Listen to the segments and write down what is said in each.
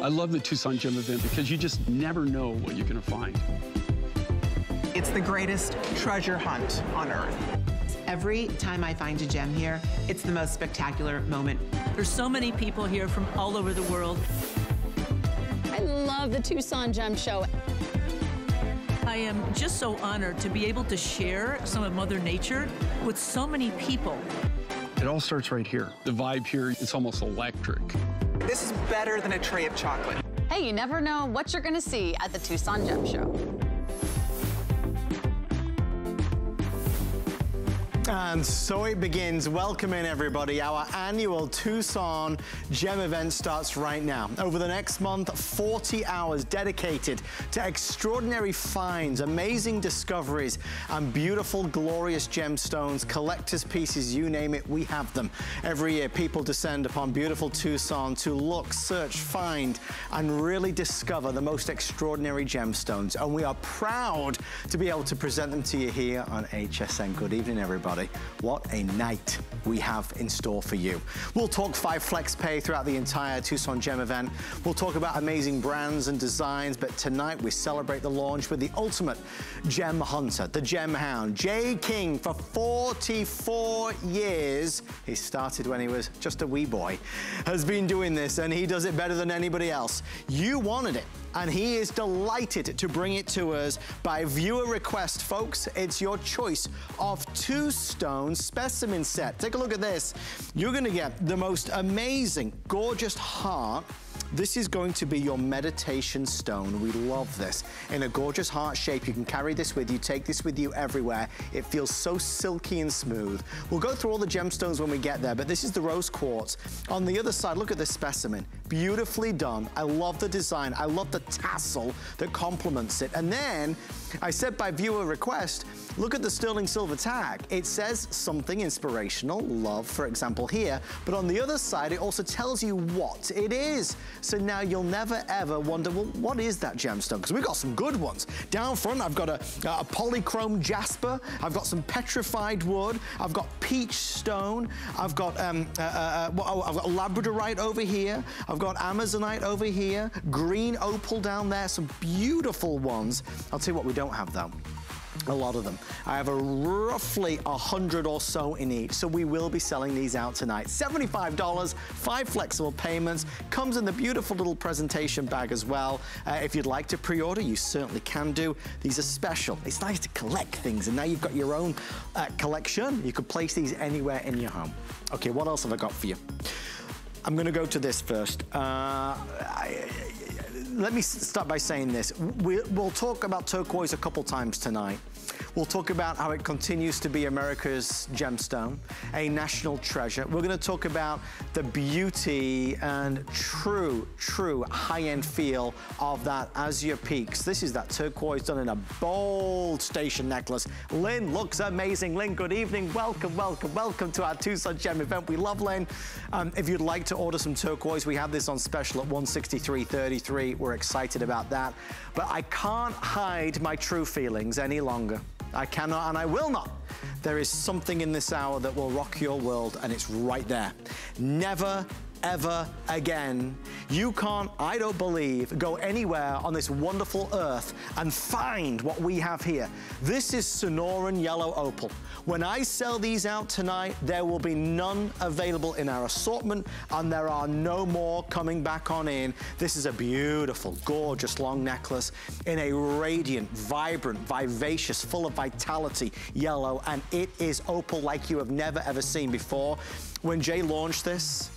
I love the Tucson Gem event because you just never know what you're gonna find. It's the greatest treasure hunt on earth. Every time I find a gem here, it's the most spectacular moment. There's so many people here from all over the world. I love the Tucson Gem Show. I am just so honored to be able to share some of Mother Nature with so many people. It all starts right here. The vibe here is almost electric. This is better than a tray of chocolate. Hey, you never know what you're gonna see at the Tucson Gem Show. And so it begins. Welcome in, everybody. Our annual Tucson Gem event starts right now. Over the next month, 40 hours dedicated to extraordinary finds, amazing discoveries, and beautiful, glorious gemstones, collector's pieces, you name it, we have them. Every year, people descend upon beautiful Tucson to look, search, find, and really discover the most extraordinary gemstones. And we are proud to be able to present them to you here on HSN. Good evening, everybody. What a night we have in store for you. We'll talk 5 Flex Pay throughout the entire Tucson Gem event. We'll talk about amazing brands and designs, but tonight we celebrate the launch with the ultimate gem hunter, the gem hound, Jay King. For 44 years, he started when he was just a wee boy, has been doing this, and he does it better than anybody else. You wanted it, and he is delighted to bring it to us by viewer request. Folks, it's your choice of two stone specimen set. Take a look at this. You're gonna get the most amazing, gorgeous heart. This is going to be your meditation stone. We love this. In a gorgeous heart shape, you can carry this with you, take this with you everywhere. It feels so silky and smooth. We'll go through all the gemstones when we get there, but this is the rose quartz. On the other side, look at this specimen. Beautifully done. I love the design. I love the tassel that complements it. And then, I said by viewer request, look at the sterling silver tag. It says something inspirational, love, for example, here. But on the other side, it also tells you what it is. So now you'll never ever wonder, well, what is that gemstone? Because we've got some good ones. Down front, I've got a polychrome jasper. I've got some petrified wood. I've got peach stone. I've got labradorite over here. I've got amazonite over here. Green opal down there. Some beautiful ones. I'll tell you what we don't have, though. A lot of them. I have roughly 100 or so in each, so we will be selling these out tonight. $75, 5 flexible payments, comes in the beautiful little presentation bag as well. If you'd like to pre-order, you certainly can do. These are special. It's nice to collect things, and now you've got your own collection. You could place these anywhere in your home. Okay, what else have I got for you? I'm gonna go to this first. Let me start by saying this. We'll talk about turquoise a couple times tonight. We'll talk about how it continues to be America's gemstone, a national treasure. We're gonna talk about the beauty and true high-end feel of that Azure Peaks. This is that turquoise done in a bold station necklace. Lynn looks amazing. Lynn, good evening. Welcome, welcome, welcome to our Tucson Gem event. We love Lynn. If you'd like to order some turquoise, we have this on special at $163.33. We're excited about that. But I can't hide my true feelings any longer. I cannot and I will not. There is something in this hour that will rock your world, and it's right there. Never, ever again. You can't, I don't believe, go anywhere on this wonderful earth and find what we have here. This is Sonoran yellow opal. When I sell these out tonight, there will be none available in our assortment, and there are no more coming back on in. This is a beautiful, gorgeous long necklace in a radiant, vibrant, vivacious, full of vitality yellow, and it is opal like you have never ever seen before. When Jay launched this,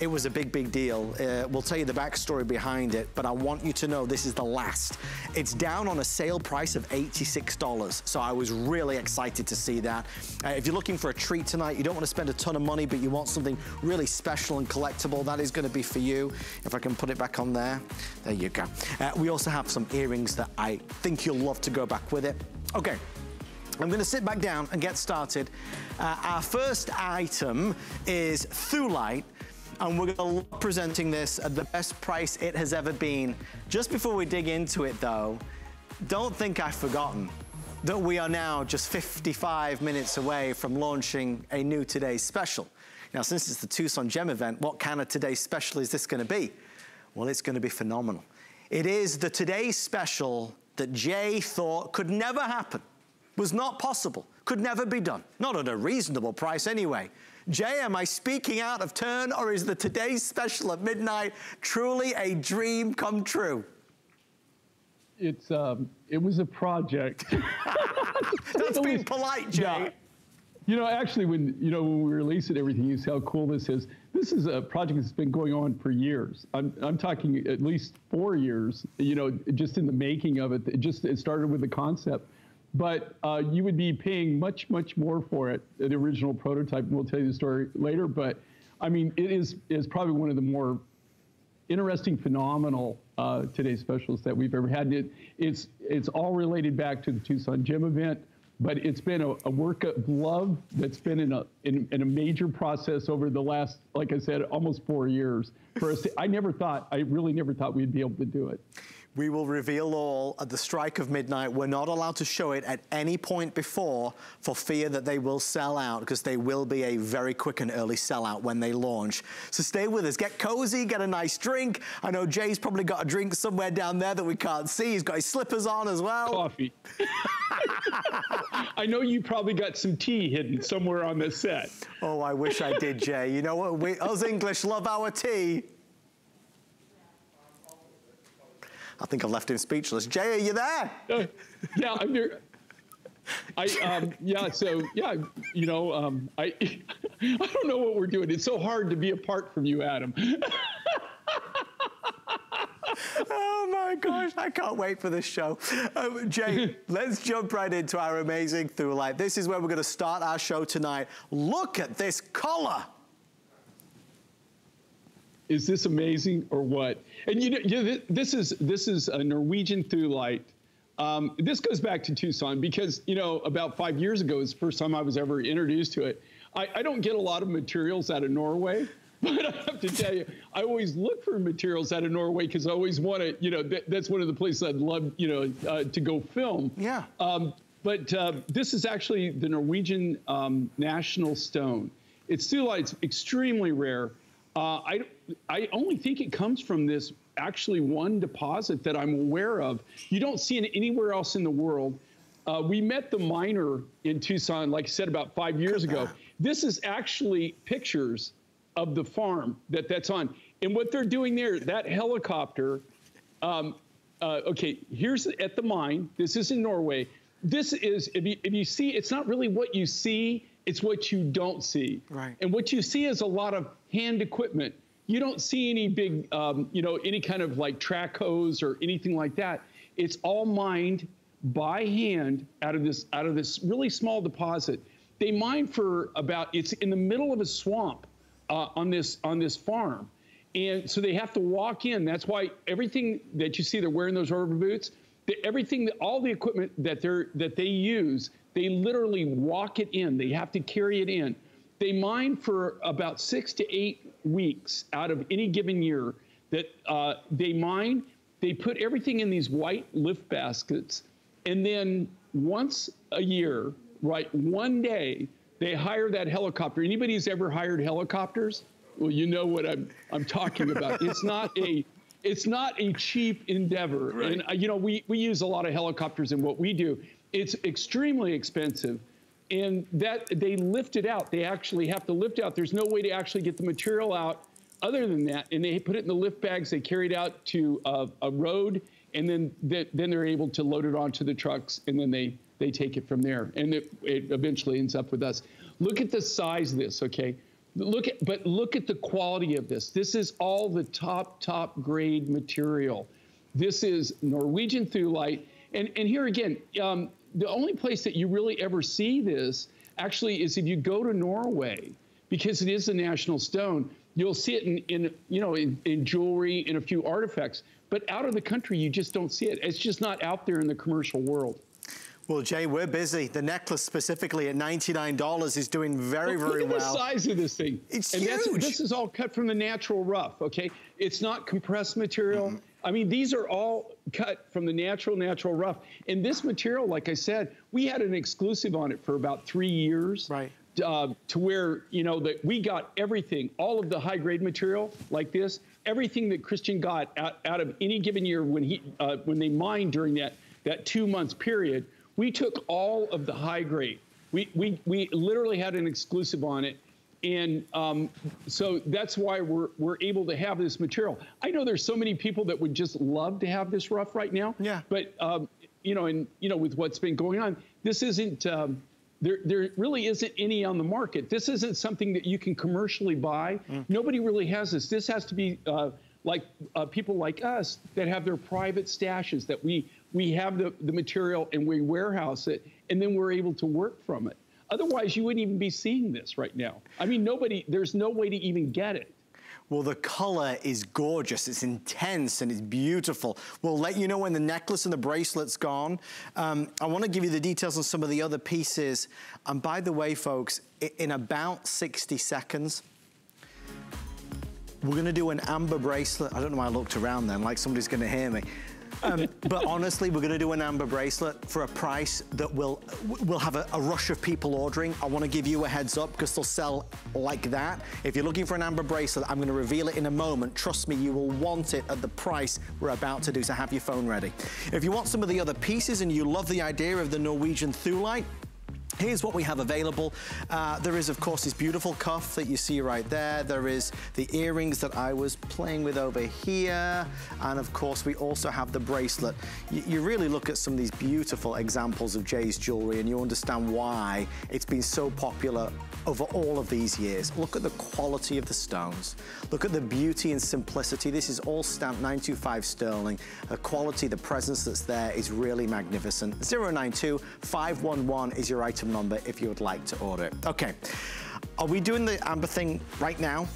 it was a big, big deal. We'll tell you the backstory behind it, but I want you to know this is the last. It's down on a sale price of $86, so I was really excited to see that. If you're looking for a treat tonight, you don't want to spend a ton of money, but you want something really special and collectible, that is going to be for you. If I can put it back on there, there you go. We also have some earrings that I think you'll love to go back with it. Okay. I'm gonna sit back down and get started. Our first item is Thulite, and we're gonna love presenting this at the best price it has ever been. Just before we dig into it though, don't think I've forgotten that we are now just 55 minutes away from launching a new Today's Special. Now, since it's the Tucson Gem event, what kind of Today's Special is this gonna be? Well, it's going to be phenomenal. It is the today's special that Jay thought could never happen, was not possible, could never be done. Not at a reasonable price anyway. Jay, am I speaking out of turn, or is the today's special at midnight truly a dream come true? It's, it was a project. That's being polite, Jay. Yeah. You know, actually, when we release it, everything, you see how cool this is. This is a project that's been going on for years. I'm talking at least 4 years, you know, just in the making of it. It started with the concept. But you would be paying much, much more for it, the original prototype. We'll tell you the story later. But, I mean, it is probably one of the more interesting, phenomenal today's specials that we've ever had. It's all related back to the Tucson Gem event. But it's been a work of love that's been in a major process over the last, like I said, almost 4 years. For us, I really never thought we'd be able to do it. We will reveal all at the strike of midnight. We're not allowed to show it at any point before for fear that they will sell out, because they will be a very quick and early sellout when they launch. So stay with us. Get cozy, get a nice drink. I know Jay's probably got a drink somewhere down there that we can't see. He's got his slippers on as well. Coffee. I know you probably got some tea hidden somewhere on the set. Oh, I wish I did, Jay. You know what? We, us English, love our tea. I think I've left him speechless. Jay, are you there? Yeah, I'm here. I don't know what we're doing. It's so hard to be apart from you, Adam. Oh my gosh, I can't wait for this show. Jay, let's jump right into our amazing Thulite. This is where we're gonna start our show tonight. Look at this color. Is this amazing or what? And you know, this is a Norwegian Thulite. This goes back to Tucson because, you know, about 5 years ago is the first time I was ever introduced to it. I don't get a lot of materials out of Norway, but I have to tell you, I always look for materials out of Norway because I always want to, you know, that's one of the places I'd love, you know, to go film. Yeah. But this is actually the Norwegian national stone. It's Thulite's extremely rare. I only think it comes from this actually one deposit that I'm aware of. You don't see it anywhere else in the world. We met the miner in Tucson, like I said, about 5 years ago. This is actually pictures of the farm that's on. And what they're doing there, that helicopter, okay, here's at the mine. This is in Norway. This is, if you see, it's not really what you see. It's what you don't see. Right. And what you see is a lot of hand equipment. You don't see any big, you know, any kind of like track hose or anything like that. It's all mined by hand out of this really small deposit. They mine for about, it's in the middle of a swamp on this farm. And so they have to walk in. That's why everything that you see, they're wearing those rubber boots. All the equipment that they use, they literally walk it in. They have to carry it in. They mine for about 6 to 8 weeks out of any given year that they mine. They put everything in these white lift baskets. And then once a year, right, one day, they hire that helicopter. Anybody who's ever hired helicopters, well, you know what I'm talking about. It's not a cheap endeavor. Right. And, you know, we use a lot of helicopters in what we do. It's extremely expensive. And that they lift it out. They actually have to lift out. There's no way to actually get the material out other than that. And they put it in the lift bags. They carry it out to a road. And then they're able to load it onto the trucks. And then they take it from there. And it eventually ends up with us. Look at the size of this, okay? But look at the quality of this. This is all the top grade material. This is Norwegian Thulite. And here again, the only place that you really ever see this actually is if you go to Norway, because it is a national stone. You'll see it in jewelry and a few artifacts, but out of the country, you just don't see it. It's just not out there in the commercial world. Well, Jay, we're busy. The necklace specifically at $99 is doing very, very well. Look at the size of this thing. It's huge. This is all cut from the natural rough, okay? It's not compressed material. Mm-hmm. I mean, these are all cut from the natural rough. And this material, like I said, we had an exclusive on it for about 3 years. Right. to where, you know, that we got everything, all of the high grade material like this, everything that Christian got out of any given year when he when they mined during that 2 months period, we took all of the high grade. We literally had an exclusive on it. And so that's why we're able to have this material. I know there's so many people that would just love to have this rough right now. Yeah. But you know, and you know, with what's been going on, this isn't there really isn't any on the market. This isn't something that you can commercially buy. Mm. Nobody really has this. This has to be like people like us that have their private stashes, that we have the material and we warehouse it, and then we're able to work from it. Otherwise, you wouldn't even be seeing this right now. I mean, nobody, there's no way to even get it. Well, the color is gorgeous. It's intense and it's beautiful. We'll let you know when the necklace and the bracelet's gone. I want to give you the details on some of the other pieces. And by the way, folks, in about 60 seconds, we're going to do an amber bracelet. I don't know why I looked around then, like somebody's going to hear me. But honestly, we're going to do an amber bracelet for a price that will have a rush of people ordering. I want to give you a heads up because they'll sell like that. If you're looking for an amber bracelet, I'm going to reveal it in a moment. Trust me, you will want it at the price we're about to do, so have your phone ready. If you want some of the other pieces and you love the idea of the Norwegian Thulite, here's what we have available. There is, of course, this beautiful cuff that you see right there. There is the earrings that I was playing with over here. And, of course, we also have the bracelet. You really look at some of these beautiful examples of Jay's jewelry and you understand why it's been so popular over all of these years. Look at the quality of the stones. Look at the beauty and simplicity. This is all stamped 925 sterling. The quality, the presence that's there is really magnificent. 092 511 is your item number if you would like to order it. Okay, are we doing the amber thing right now?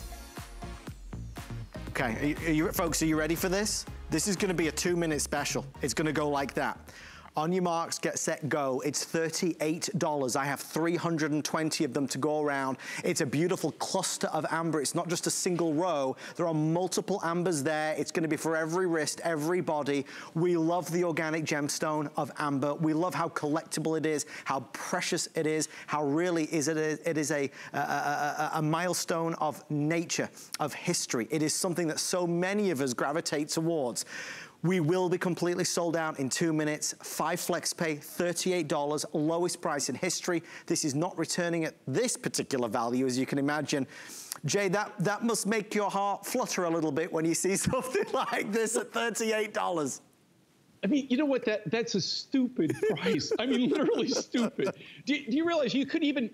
Okay, folks, are you ready for this? This is going to be a 2-minute special. It's going to go like that. On your marks, get set, go. It's $38. I have 320 of them to go around. It's a beautiful cluster of amber. It's not just a single row. There are multiple ambers there. It's gonna be for every wrist, every body. We love the organic gemstone of amber. We love how collectible it is, how precious it is, how really is it is a milestone of nature, of history. It is something that so many of us gravitate towards. We will be completely sold out in 2 minutes. 5 flex pay, $38, lowest price in history. This is not returning at this particular value, as you can imagine. Jay, that must make your heart flutter a little bit when you see something like this at $38. I mean, you know what, that's a stupid price. I mean, literally stupid. Do you realize you couldn't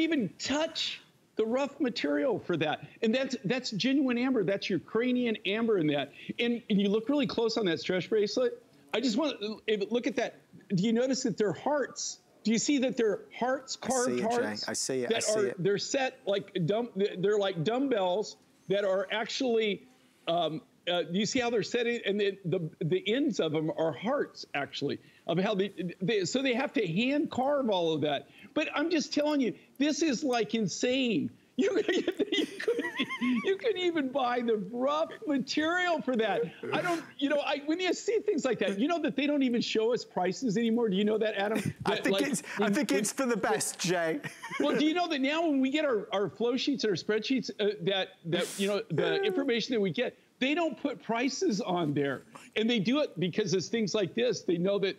even touch the rough material for that? And that's genuine amber. That's Ukrainian amber in that. And you look really close on that stretch bracelet. I just want to look at that. Do you notice that they're hearts? Do you see that they're hearts, carved hearts? I see it, Jay. I see it. They're set like they're like dumbbells that are actually, you see how they're set in, and the ends of them are hearts, actually, of how so they have to hand carve all of that. But I'm just telling you, this is like insane. You couldn't even buy the rough material for that. When you see things like that, you know that they don't even show us prices anymore. Do you know that, Adam? I think it's for the best, Jay. Well, do you know that now when we get our flow sheets and our spreadsheets, that you know, the information that we get, they don't put prices on there, and they do it because it's things like this. They know that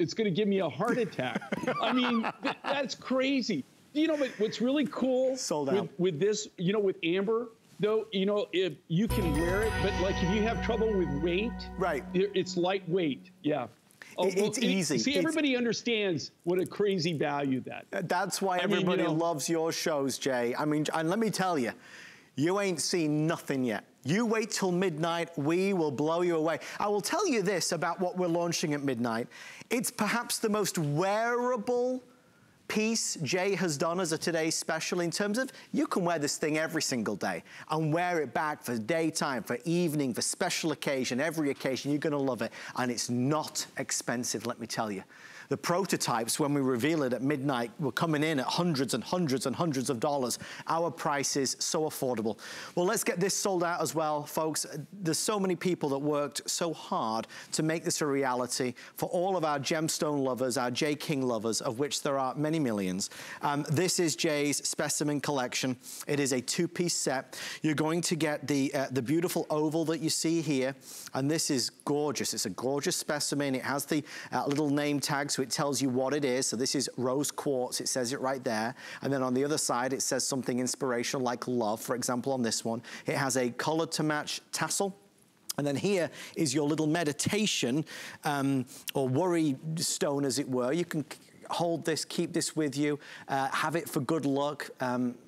it's going to give me a heart attack. I mean, that's crazy. You know, but what's really cool with this, you know, with amber, though, you know, if you can wear it, but like if you have trouble with weight, right? It's lightweight, yeah. Oh, it's easy. See, everybody understands what a crazy value that is. That's why everybody loves your shows, Jay. I mean, and let me tell you, you ain't seen nothing yet. You wait till midnight, we will blow you away. I will tell you this about what we're launching at midnight. It's perhaps the most wearable piece Jay has done as a today's special in terms of you can wear this thing every single day and wear it back for daytime, for evening, for special occasion, every occasion. You're going to love it. And it's not expensive, let me tell you. The prototypes, when we reveal it at midnight, were coming in at hundreds and hundreds and hundreds of dollars. Our price is so affordable. Well, let's get this sold out as well, folks. There's so many people that worked so hard to make this a reality for all of our gemstone lovers, our Jay King lovers, of which there are many millions. This is Jay's specimen collection. It is a two-piece set. You're going to get the beautiful oval that you see here, and this is gorgeous. It's a gorgeous specimen. It has the little name tag, so it tells you what it is. So this is rose quartz. It says it right there. And then on the other side, it says something inspirational like love, for example, on this one. It has a color to match tassel. And then here is your little meditation or worry stone, as it were. You can hold this, keep this with you, have it for good luck.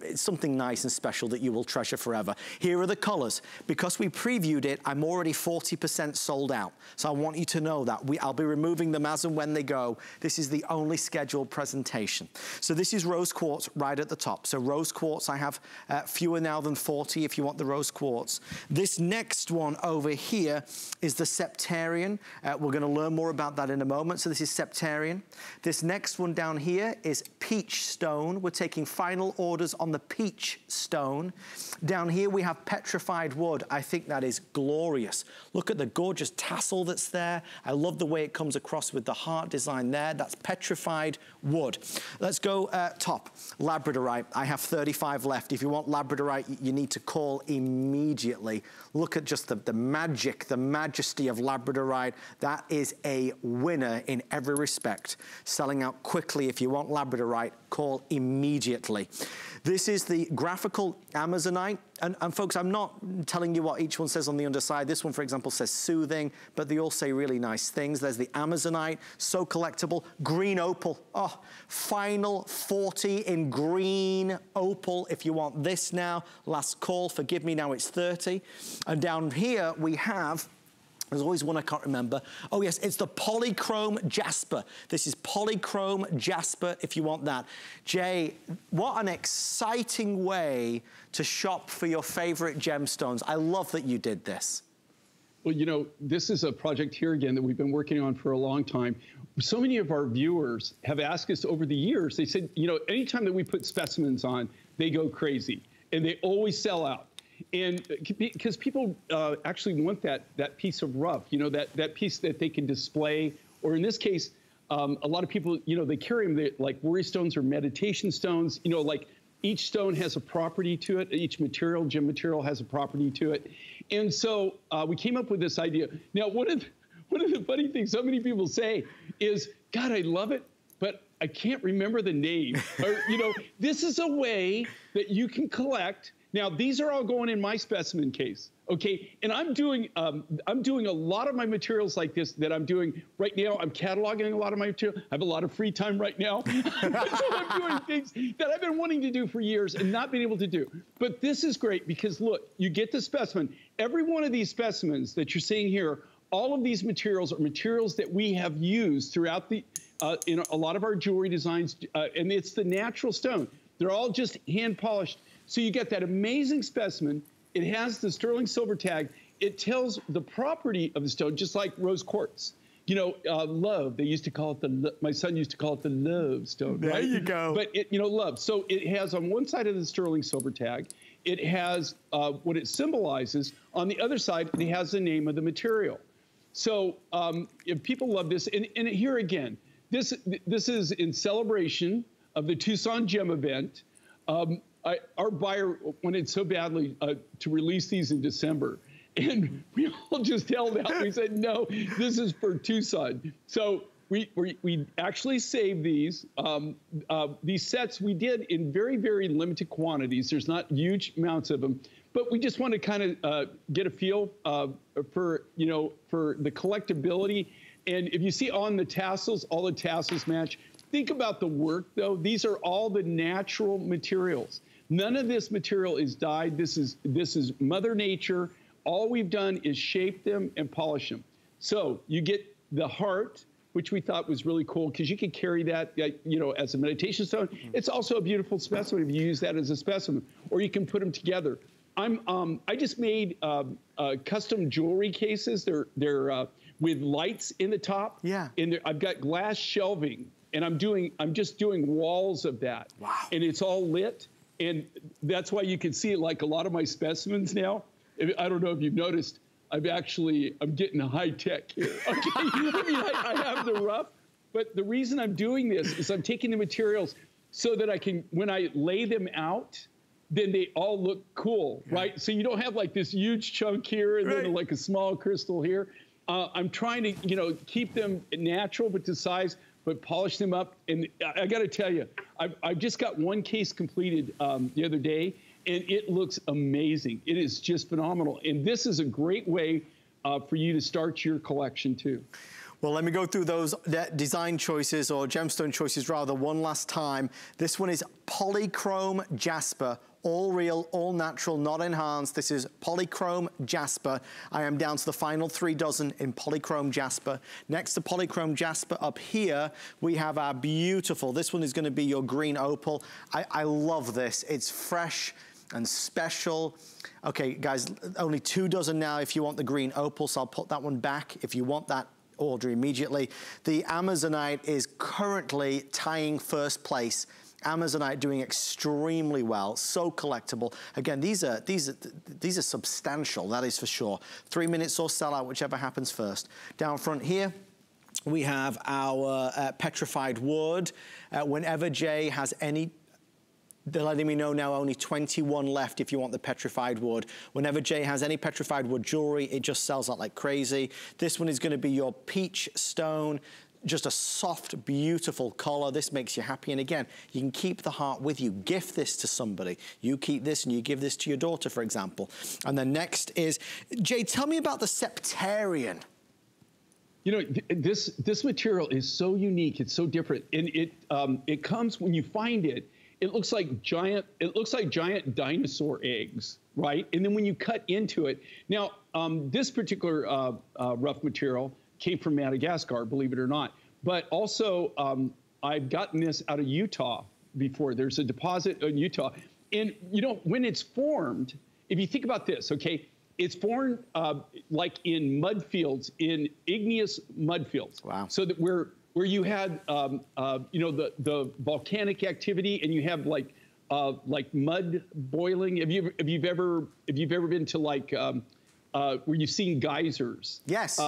It's something nice and special that you will treasure forever. Here are the colors. Because we previewed it, I'm already 40% sold out. So I want you to know that. I'll be removing them as and when they go. This is the only scheduled presentation. So this is rose quartz right at the top. So rose quartz, I have fewer now than 40 if you want the rose quartz. This next one over here is the septarian. We're gonna learn more about that in a moment. So this is septarian. This next one down here is peach stone. We're taking final orders on the peach stone. Down here we have petrified wood. I think that is glorious. Look at the gorgeous tassel that's there. I love the way it comes across with the heart design there. That's petrified wood. Let's go top. Labradorite. I have 35 left. If you want labradorite, you need to call immediately. Look at just the magic, the majesty of labradorite. That is a winner in every respect. Selling out quickly. If you want labradorite, call immediately. This is the graphical amazonite. And folks, I'm not telling you what each one says on the underside. This one, for example, says soothing, but they all say really nice things. There's the amazonite, so collectible. Green opal. Oh, final 40 in green opal. If you want this now, last call. Forgive me, now it's 30. And down here we have... There's always one I can't remember. Oh yes, it's the polychrome jasper. This is polychrome jasper if you want that. Jay, what an exciting way to shop for your favorite gemstones. I love that you did this. Well, you know, this is a project here again that we've been working on for a long time. So many of our viewers have asked us over the years, they said, you know, anytime that we put specimens on, they go crazy and they always sell out. And because people actually want that piece of rough, you know, that piece that they can display, or in this case, a lot of people, you know, they carry them like worry stones or meditation stones, you know, like each stone has a property to it. Each material, gem material, has a property to it. And so we came up with this idea. Now, one of the funny things so many people say is, God, I love it, but I can't remember the name. Or, you know, this is a way that you can collect. Now, these are all going in my specimen case, okay? And I'm doing a lot of my materials like this that I'm doing right now. I'm cataloging a lot of my material. I have a lot of free time right now. I'm doing things that I've been wanting to do for years and not been able to do. But this is great because, look, you get the specimen. Every one of these specimens that you're seeing here, all of these materials are materials that we have used throughout in a lot of our jewelry designs, and it's the natural stone. They're all just hand polished. So you get that amazing specimen. It has the sterling silver tag. It tells the property of the stone, just like rose quartz. You know, love, they used to call it my son used to call it the love stone, right? There you go. But, you know, love. So it has on one side of the sterling silver tag, it has what it symbolizes. On the other side, it has the name of the material. So if people love this, and here again, this is in celebration of the Tucson Gem event. Our buyer wanted so badly to release these in December, and we all just held out. We said, no, this is for Tucson. So we actually saved these. These sets we did in very, very limited quantities. There's not huge amounts of them, but we just want to kind of get a feel for, you know, for the collectability. And if you see on the tassels, all the tassels match. Think about the work, though. These are all the natural materials. None of this material is dyed. This is Mother Nature. All we've done is shape them and polish them. So you get the heart, which we thought was really cool because you could carry that, you know, as a meditation stone. It's also a beautiful specimen if you use that as a specimen, or you can put them together. I just made custom jewelry cases. They're with lights in the top. Yeah. And I've got glass shelving, and I'm just doing walls of that. Wow. And it's all lit, and that's why you can see, like, a lot of my specimens now. I don't know if you've noticed, I'm getting high tech here. Okay, I have the rough, but the reason I'm doing this is I'm taking the materials so that I can, when I lay them out, then they all look cool, yeah. Right? So you don't have like this huge chunk here and right. Then like a small crystal here. I'm trying to, you know, keep them natural but to size, but polish them up. And I gotta tell you, I've just got one case completed the other day, and it looks amazing. It is just phenomenal. And this is a great way for you to start your collection too. Well, let me go through those design choices, or gemstone choices rather, one last time. This one is polychrome jasper. All real, all natural, not enhanced. This is polychrome jasper. I am down to the final 3 dozen in polychrome jasper. Next to polychrome jasper up here, we have our beautiful, this one is gonna be your green opal. I love this, it's fresh and special. Okay, guys, only 2 dozen now if you want the green opal, so I'll put that one back if you want that order immediately. The amazonite is currently tying first place. Amazonite doing extremely well, so collectible. Again, these are substantial, that is for sure. 3 minutes or sell out, whichever happens first. Down front here, we have our petrified wood. Whenever Jay has any, they're letting me know now only 21 left if you want the petrified wood. Whenever Jay has any petrified wood jewelry, it just sells out like crazy. This one is gonna be your peach stone. Just a soft, beautiful color. This makes you happy. And again, you can keep the heart with you. Gift this to somebody. You keep this and you give this to your daughter, for example. And then next is, Jay, tell me about the septarian. You know, this material is so unique. It's so different. And it comes, when you find it, it looks like giant dinosaur eggs, right? And then when you cut into it, now, this particular rough material came from Madagascar, believe it or not. But also, I've gotten this out of Utah before. There's a deposit in Utah. And you know, when it's formed, if you think about this, okay, it's formed like in mud fields, in igneous mud fields. Wow. So that where you had, you know, the volcanic activity, and you have like mud boiling. If you've ever been to like, where you've seen geysers. Yes.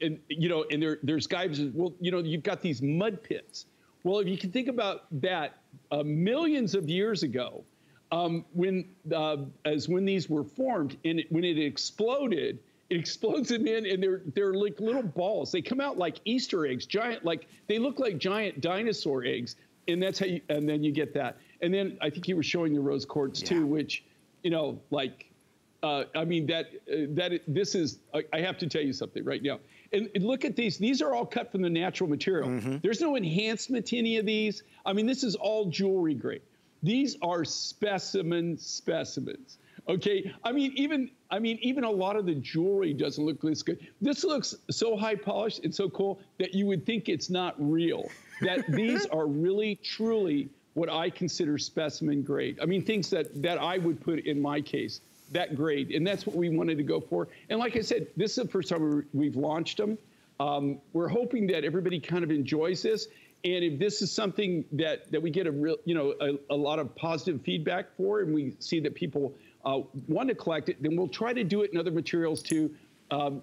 And, you know, and there's guys, well, you know, you've got these mud pits. Well, if you can think about that, millions of years ago, when these were formed, and when it exploded, it explodes them in, and they're like little balls. They come out like Easter eggs, giant, like, they look like giant dinosaur eggs, and that's how you, and then you get that. And then I think you were showing the rose quartz too, which, you know, like, I mean, this is, I have to tell you something right now. And look at these. These are all cut from the natural material. Mm-hmm. There's no enhancement to any of these. I mean, this is all jewelry grade. These are specimens. Okay. I mean, even a lot of the jewelry doesn't look this good. This looks so high polished and so cool that you would think it's not real. That these are really, truly what I consider specimen grade. I mean, things that I would put in my case. That grade, and that's what we wanted to go for. And like I said, this is the first time we've launched them. We're hoping that everybody kind of enjoys this, and if this is something that we get a real, you know, a lot of positive feedback for, and we see that people want to collect it, then we'll try to do it in other materials too,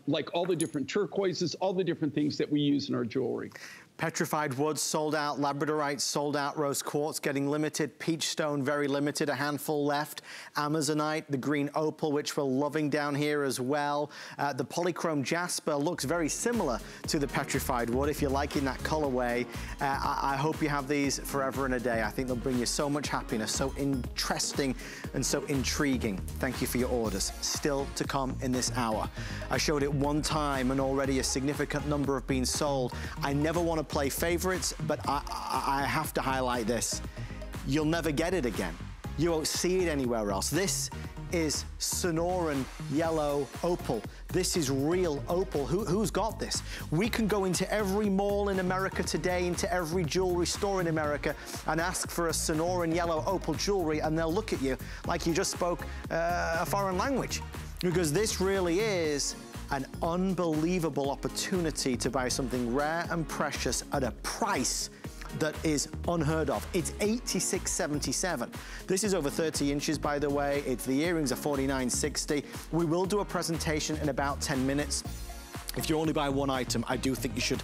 like all the different turquoises, all the different things that we use in our jewelry. Petrified wood sold out, labradorite sold out, rose quartz getting limited, peach stone very limited, a handful left, amazonite, the green opal, which we're loving down here as well. The polychrome jasper looks very similar to the petrified wood. If you're liking that colorway, I hope you have these forever and a day. I think they'll bring you so much happiness, so interesting and so intriguing. Thank you for your orders. Still to come in this hour. I showed it one time and already a significant number have been sold. I never want to play favorites, but I have to highlight this. You'll never get it again. You won't see it anywhere else. This is Sonoran yellow opal. This is real opal. Who's got this? We can go into every mall in America today, into every jewelry store in America, and ask for a Sonoran yellow opal jewelry, and they'll look at you like you just spoke a foreign language, because this really is an unbelievable opportunity to buy something rare and precious at a price that is unheard of. It's $86.77. This is over 30 inches, by the way. It's the earrings are $49.60. We will do a presentation in about 10 minutes. If you only buy one item, I do think you should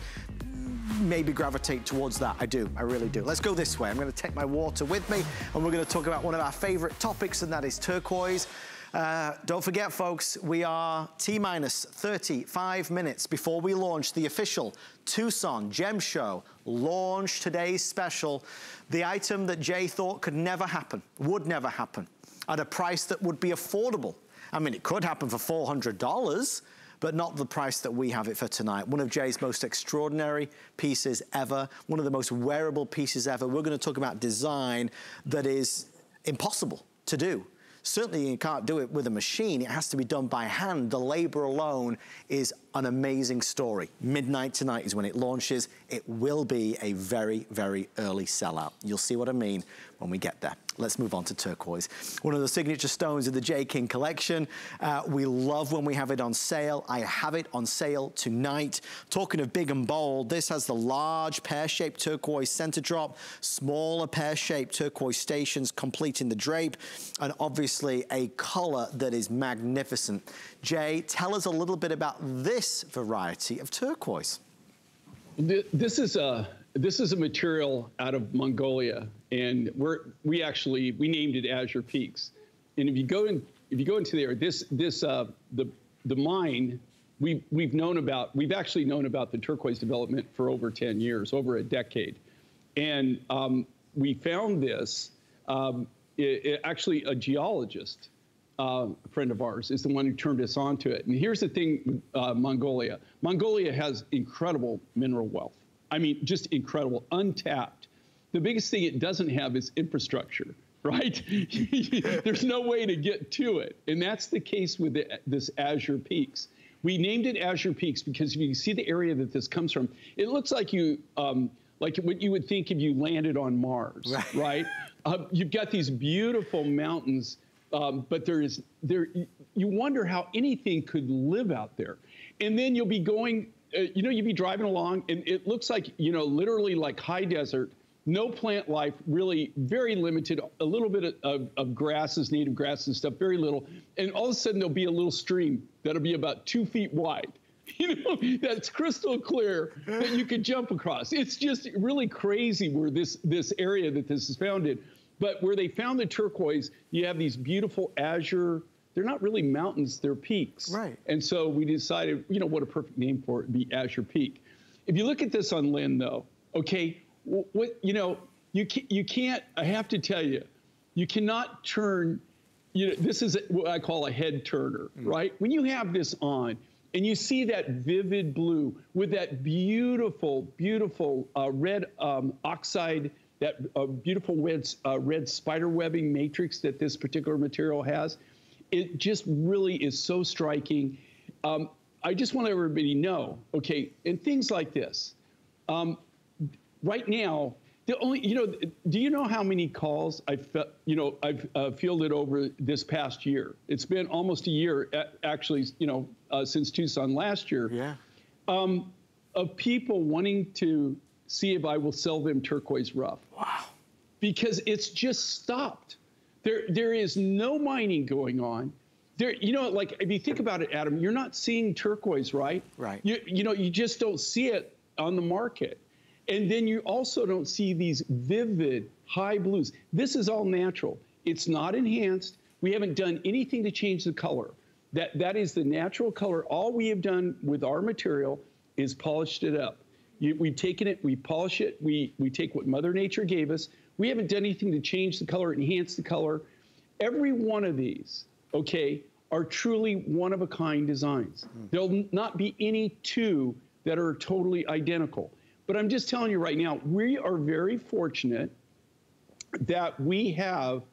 maybe gravitate towards that. I do, I really do. Let's go this way. I'm gonna take my water with me and we're gonna talk about one of our favorite topics, and that is turquoise. Don't forget, folks, we are T-minus 35 minutes before we launch the official Tucson Gem Show launch. Today's special, the item that Jay thought could never happen, would never happen, at a price that would be affordable. I mean, it could happen for $400, but not the price that we have it for tonight. One of Jay's most extraordinary pieces ever, one of the most wearable pieces ever. We're going to talk about design that is impossible to do. Certainly you can't do it with a machine. It has to be done by hand. The labor alone is an amazing story. Midnight tonight is when it launches. It will be a very, very early sellout. You'll see what I mean when we get there. Let's move on to turquoise. One of the signature stones of the Jay King collection. We love when we have it on sale. I have it on sale tonight. Talking of big and bold, this has the large pear-shaped turquoise center drop, smaller pear-shaped turquoise stations completing the drape, and obviously a color that is magnificent. Jay, tell us a little bit about this variety of turquoise. This is a material out of Mongolia, and we named it Azure Peaks. And if you go into there, the mine, we've actually known about the turquoise development for over 10 years, over a decade, and we found this. Actually, a geologist, a friend of ours, is the one who turned us on to it. And here's the thing, Mongolia. Mongolia has incredible mineral wealth. I mean, just incredible, untapped. The biggest thing it doesn't have is infrastructure, right? There's no way to get to it. And that's the case with this Azure Peaks. We named it Azure Peaks because if you see the area that this comes from, it looks like you, like what you would think if you landed on Mars, right? You've got these beautiful mountains, but you wonder how anything could live out there. And then you'll be going, you'd be driving along, and it looks like, literally like high desert, no plant life, really very limited, a little bit of grasses, native grasses and stuff, very little. And all of a sudden there'll be a little stream that'll be about 2 feet wide. That's crystal clear that you could jump across. It's just really crazy where this area that this is found in. But where they found the turquoise, you have these beautiful azure, they're not really mountains, they're peaks. Right. And so we decided, what a perfect name for it would be Azure Peak. If you look at this on Lynn, though, okay, I have to tell you, you cannot turn, this is what I call a head turner, right? When you have this on, and you see that vivid blue with that beautiful, beautiful red oxide, that beautiful red spider webbing matrix that this particular material has. It just really is so striking. I just want everybody to know, okay, and things like this. Right now, do you know how many calls I've fielded over this past year? It's been almost a year, actually, since Tucson last year. Yeah. Of people wanting to see if I will sell them turquoise rough. Wow. Because it's just stopped. There is no mining going on. Like if you think about it, Adam, you're not seeing turquoise, right? Right. You just don't see it on the market. And then you also don't see these vivid high blues. This is all natural. It's not enhanced. We haven't done anything to change the color. That is the natural color. All we have done with our material is polished it up. We've taken it, we polish it, we take what Mother Nature gave us. We haven't done anything to change the color, enhance the color. Every one of these, okay, are truly one-of-a-kind designs. There'll not be any two that are totally identical. But I'm just telling you right now, we are very fortunate that we have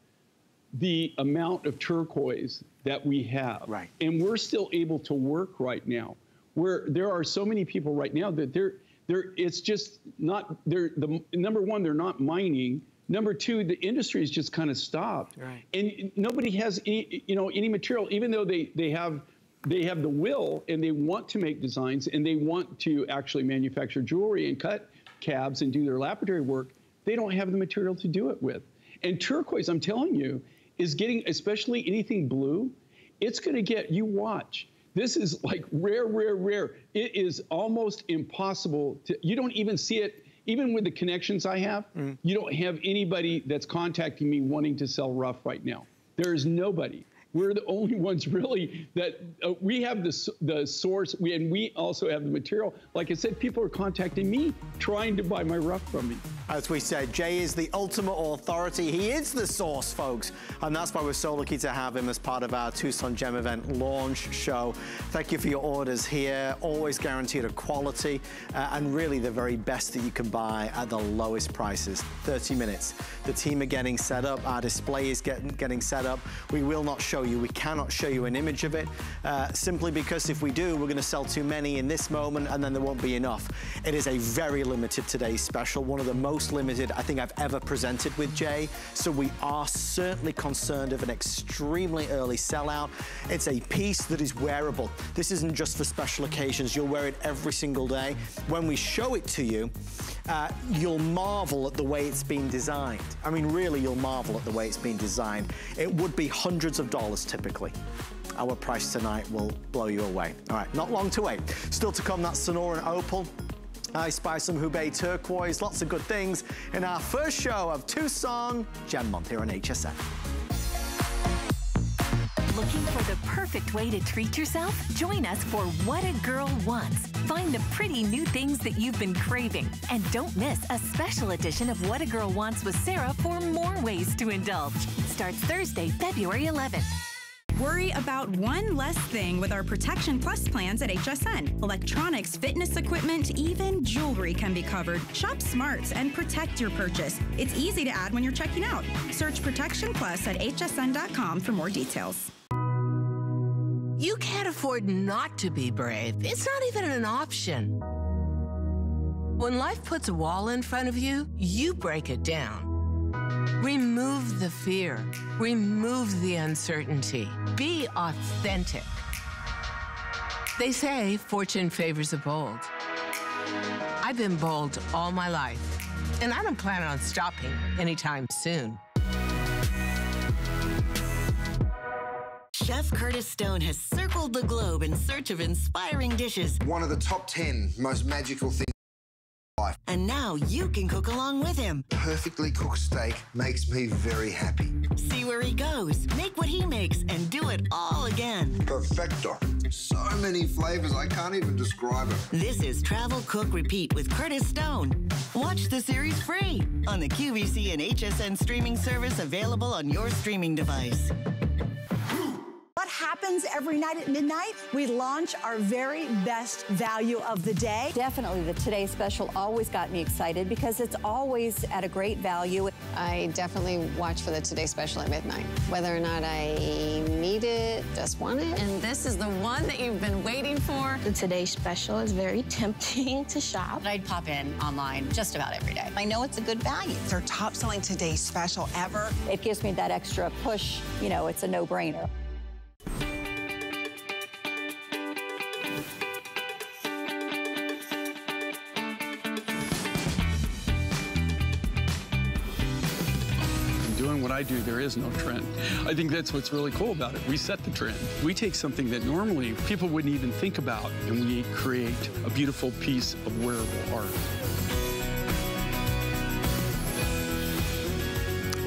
the amount of turquoise that we have. Right. And we're still able to work right now, where there are so many people right now that number one, they're not mining. Number two, the industry is just kind of stopped. Right. And nobody has any material, even though they have they have the will and they want to make designs and they want to actually manufacture jewelry and cut cabs and do their lapidary work, they don't have the material to do it with. And turquoise, I'm telling you, is getting, especially anything blue, it's gonna get, you watch, this is like rare, rare, rare. It is almost impossible to, you don't even see it, even with the connections I have, you don't have anybody that's contacting me wanting to sell rough right now. There is nobody. We're the only ones really that we have the source, and we also have the material. Like I said, people are contacting me trying to buy my rough from me. As we said, Jay is the ultimate authority. He is the source, folks. And that's why we're so lucky to have him as part of our Tucson Gem event launch show. Thank you for your orders here. Always guaranteed of quality and really the very best that you can buy at the lowest prices. 30 minutes. The team are getting set up. Our display is getting set up. We will not show you. We cannot show you an image of it simply because if we do, we're going to sell too many in this moment and then there won't be enough. It is a very limited today's special, one of the most limited I think I've ever presented with Jay. So we are certainly concerned of an extremely early sellout. It's a piece that is wearable. This isn't just for special occasions. You'll wear it every single day. When we show it to you, you'll marvel at the way it's been designed. I mean, really, you'll marvel at the way it's been designed. It would be hundreds of dollars typically. Our price tonight will blow you away. All right, not long to wait. Still to come, that Sonoran opal. I spy some Hubei turquoise, lots of good things in our first show of Tucson Gem Month here on HSN. Looking for the perfect way to treat yourself? Join us for What a Girl Wants. Find the pretty new things that you've been craving. And don't miss a special edition of What a Girl Wants with Sarah for more ways to indulge. Starts Thursday, February 11th. Worry about one less thing with our Protection Plus plans at HSN. Electronics, fitness equipment, even jewelry can be covered. Shop smarts and protect your purchase. It's easy to add when you're checking out. Search Protection Plus at hsn.com for more details. You can't afford not to be brave. It's not even an option. When life puts a wall in front of you, you break it down. Remove the fear. Remove the uncertainty. Be authentic. They say fortune favors the bold. I've been bold all my life, and I don't plan on stopping anytime soon. Chef Curtis Stone has circled the globe in search of inspiring dishes. One of the top 10 most magical things. And now you can cook along with him. Perfectly cooked steak makes me very happy. See where he goes, make what he makes, and do it all again. Perfecto. So many flavors, I can't even describe them. This is Travel Cook Repeat with Curtis Stone. Watch the series free on the QVC and HSN streaming service available on your streaming device. What happens every night at midnight? We launch our very best value of the day. Definitely the Today Special always got me excited because it's always at a great value. I definitely watch for the Today Special at midnight. Whether or not I need it, just want it. And this is the one that you've been waiting for. The Today Special is very tempting to shop. I'd pop in online just about every day. I know it's a good value. It's our top selling Today Special ever. It gives me that extra push. You know, it's a no-brainer. Doing what I do, there is no trend. I think that's what's really cool about it. We set the trend. We take something that normally people wouldn't even think about, and we create a beautiful piece of wearable art.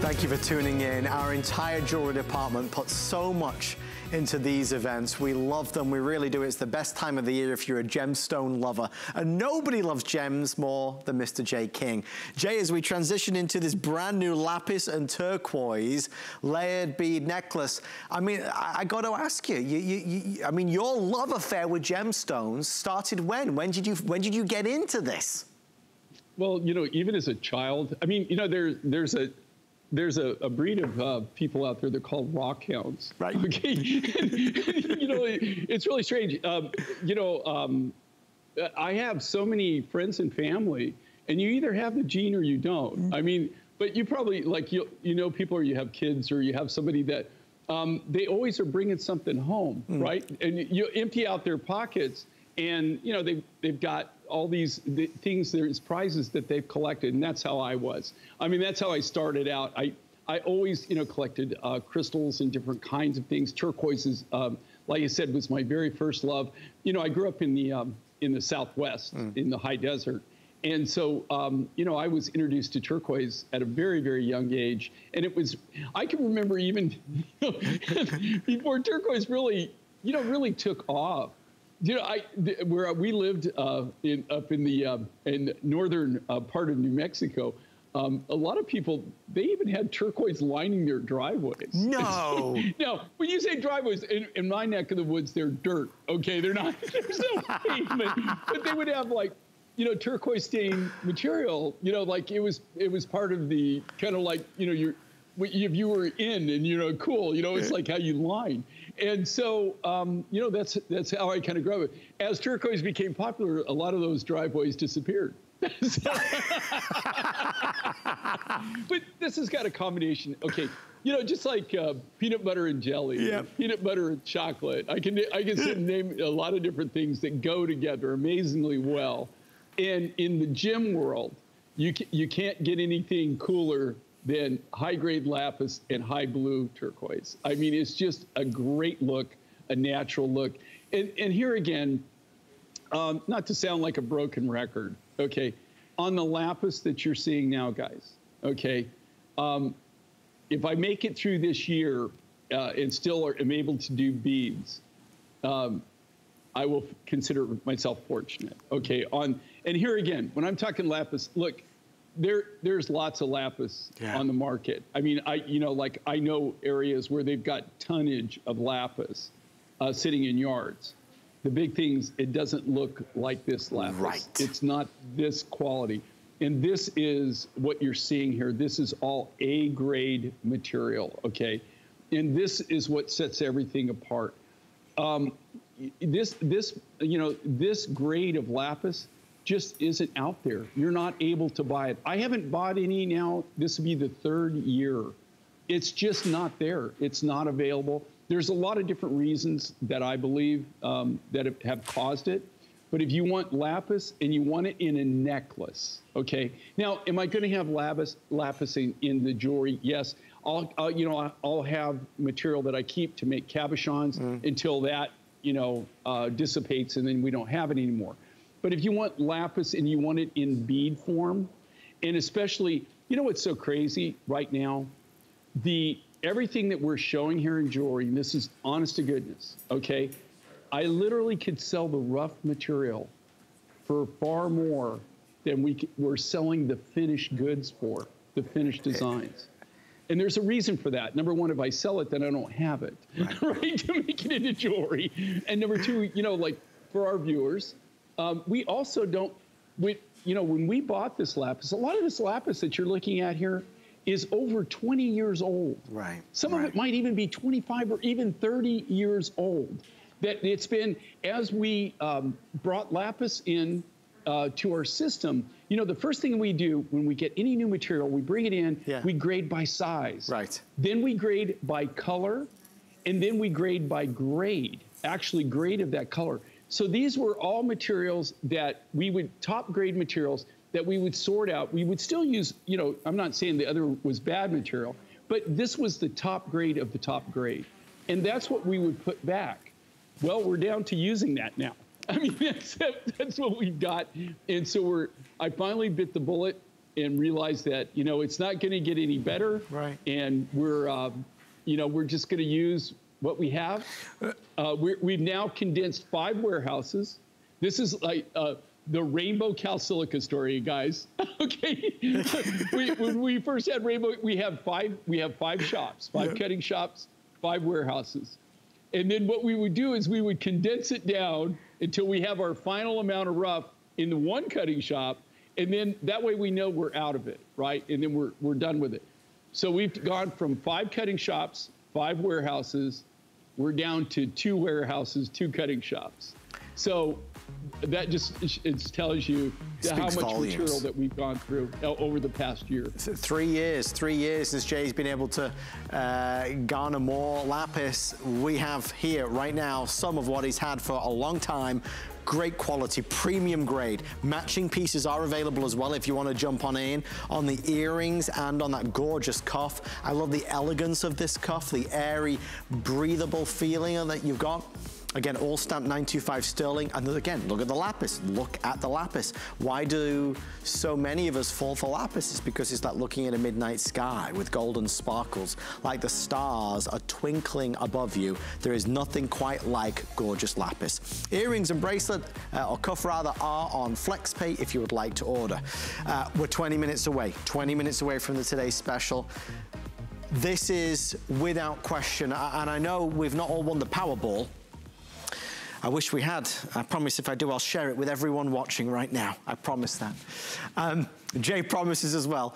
Thank you for tuning in. Our entire jewelry department puts so much into these events. We love them, we really do. It's the best time of the year if you're a gemstone lover. And nobody loves gems more than Mr. Jay King. Jay, as we transition into this brand new lapis and turquoise layered bead necklace, I mean, I got to ask you, I mean, your love affair with gemstones started when? When did you get into this? Well, you know, even as a child, I mean, you know, there's a breed of people out there. They're called rock hounds. Right. Okay. You know, it's really strange. You know, I have so many friends and family, and you either have the gene or you don't. I mean, but you probably, like, you know people, or you have kids, or you have somebody that they always are bringing something home, right? And you empty out their pockets, and you know they've got all these things. There's prizes that they've collected, and that's how I was. I mean, that's how I started out. I always, you know, collected crystals and different kinds of things. Turquoises, like I said, was my very first love. You know, I grew up in the Southwest, in the high desert. And so, you know, I was introduced to turquoise at a very, very young age. And it was, I can remember even before turquoise really, you know, really took off. You know, where we lived up in the northern part of New Mexico, a lot of people, they even had turquoise lining their driveways. No. So, no, when you say driveways, in my neck of the woods, they're dirt, okay? They're not, there's no pavement, but they would have like, you know, turquoise stained material, you know, like it was part of the kind of like, you know, if you were in and, you know, cool, you know, it's like how you line. And so, you know, that's how I kind of grew up. As turquoise became popular, a lot of those driveways disappeared. So, but this has got a combination. Okay, you know, just like peanut butter and jelly, peanut butter and chocolate. I can name a lot of different things that go together amazingly well. And in the gem world, you can't get anything cooler than high-grade lapis and high blue turquoise. I mean, it's just a great look, a natural look. And here again, not to sound like a broken record, okay, on the lapis that you're seeing now, guys, okay, if I make it through this year and still am able to do beads, I will consider myself fortunate, okay? And here again, when I'm talking lapis, look, there's lots of lapis on the market. I mean, you know, like I know areas where they've got tonnage of lapis sitting in yards. The big thing is it doesn't look like this lapis. Right. It's not this quality. And this is what you're seeing here. This is all A-grade material, okay? And this is what sets everything apart. This you know, this grade of lapis just isn't out there. You're not able to buy it. I haven't bought any now. This would be the third year. It's just not there. It's not available. There's a lot of different reasons that I believe that have caused it. But if you want lapis and you want it in a necklace, okay? Now, am I gonna have lapis in the jewelry? Yes. I'll have material that I keep to make cabochons until that, you know, dissipates and then we don't have it anymore. But if you want lapis and you want it in bead form, and especially, you know what's so crazy right now? Everything that we're showing here in jewelry, and this is honest to goodness, okay? I literally could sell the rough material for far more than we're selling the finished goods for, the finished designs. And there's a reason for that. Number one, if I sell it, then I don't have it, right? To make it into jewelry. And number two, you know, like for our viewers, we also don't, you know, when we bought this lapis, a lot of this lapis that you're looking at here is over 20 years old. Right. Some of it might even be 25 or even 30 years old. That it's been, as we brought lapis in to our system, you know, the first thing we do when we get any new material, we bring it in, we grade by size. Right. Then we grade by color, and then we grade by grade, actually grade of that color. So these were all materials that we would, top grade materials that we would sort out. We would still use, you know, I'm not saying the other was bad material, but this was the top grade of the top grade. And that's what we would put back. Well, we're down to using that now. I mean, that's what we've got. And so I finally bit the bullet and realized that, you know, it's not going to get any better. Right. And you know, we're just going to use what we have. We've now condensed 5 warehouses. This is like the rainbow calcilica story, guys. Okay. When we first had rainbow, we have five shops, 5 cutting shops, 5 warehouses. And then what we would do is we would condense it down until we have our final amount of rough in the 1 cutting shop. And then that way we know we're out of it, right? And then we're done with it. So we've gone from 5 cutting shops, 5 warehouses. We're down to 2 warehouses, 2 cutting shops. So that just it tells you how much volumes. Material that we've gone through over the past year. 3 years, 3 years since Jay's been able to garner more lapis. We have here right now some of what he's had for a long time. Great quality, premium grade. Matching pieces are available as well if you want to jump on in. On the earrings and on that gorgeous cuff. I love the elegance of this cuff, the airy, breathable feeling that you've got. Again, all stamped 925 sterling. And again, look at the lapis, look at the lapis. Why do so many of us fall for lapis? It's because it's like looking at a midnight sky with golden sparkles, like the stars are twinkling above you. There is nothing quite like gorgeous lapis. Earrings and bracelet, or cuff rather, are on FlexPay if you would like to order. We're 20 minutes away, 20 minutes away from the today's special. This is without question, and I know we've not all won the Powerball, I wish we had. I promise if I do, I'll share it with everyone watching right now. I promise that. Jay promises as well.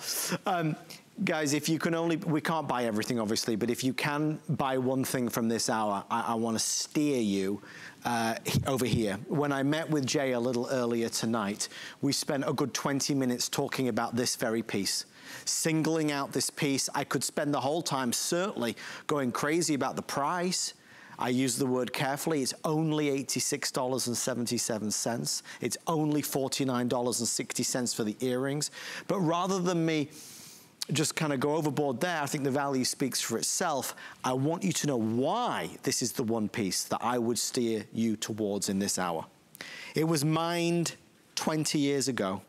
Guys, if you can only, we can't buy everything obviously, but if you can buy one thing from this hour, I want to steer you over here. When I met with Jay a little earlier tonight, we spent a good 20 minutes talking about this very piece. Singling out this piece, I could spend the whole time certainly going crazy about the price. I use the word carefully, it's only $86.77. It's only $49.60 for the earrings. But rather than me just kind of go overboard there, I think the value speaks for itself. I want you to know why this is the one piece that I would steer you towards in this hour. It was mined 20 years ago.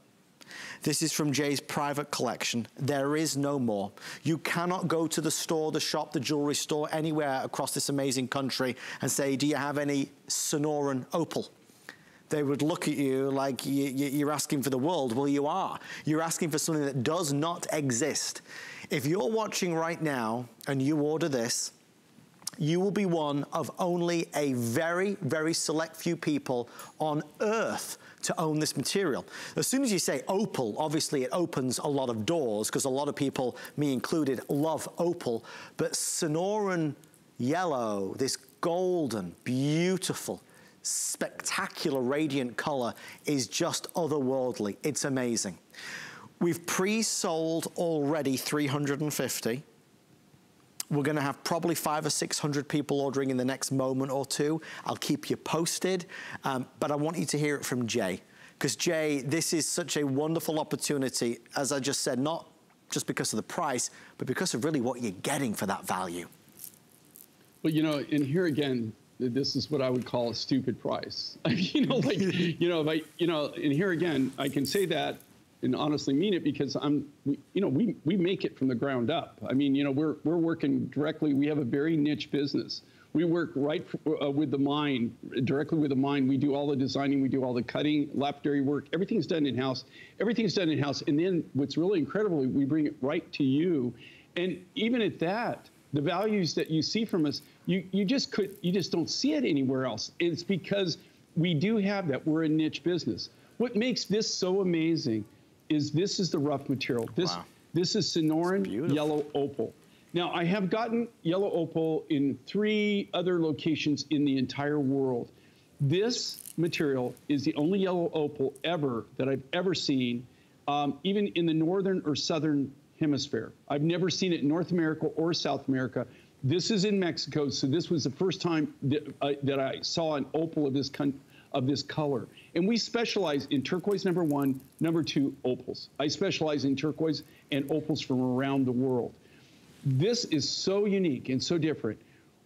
This is from Jay's private collection. There is no more. You cannot go to the store, the shop, the jewelry store, anywhere across this amazing country and say, do you have any Sonoran opal? They would look at you like you're asking for the world. Well, you are. You're asking for something that does not exist. If you're watching right now and you order this, you will be one of only a very, very select few people on Earth to own this material. As soon as you say opal, obviously it opens a lot of doors because a lot of people, me included, love opal, but Sonoran yellow, this golden, beautiful, spectacular, radiant color is just otherworldly. It's amazing. We've pre-sold already 350. We're gonna have probably 500 or 600 people ordering in the next moment or two. I'll keep you posted, but I want you to hear it from Jay. Because Jay, this is such a wonderful opportunity, as I just said, not just because of the price, but because of really what you're getting for that value. Well, you know, and here again, this is what I would call a stupid price. You know, like, you know, if I, you know, and here again, I can say that and honestly mean it because I'm, you know, we make it from the ground up. I mean, you know, we're working directly. We have a very niche business. We work right with the mine, directly with the mine. We do all the designing. We do all the cutting, lapidary work. Everything's done in-house. Everything's done in-house. And then what's really incredible, we bring it right to you. And even at that, the values that you see from us, you just don't see it anywhere else. It's because we do have that. We're a niche business. What makes this so amazing is this is the rough material. This, wow. This is Sonoran yellow opal. Now, I have gotten yellow opal in 3 other locations in the entire world. This material is the only yellow opal ever that I've ever seen, even in the northern or southern hemisphere. I've never seen it in North America or South America. This is in Mexico, so this was the first time that I saw an opal of this country, of this color. And we specialize in turquoise, #1, #2 opals. I specialize in turquoise and opals from around the world. This is so unique and so different.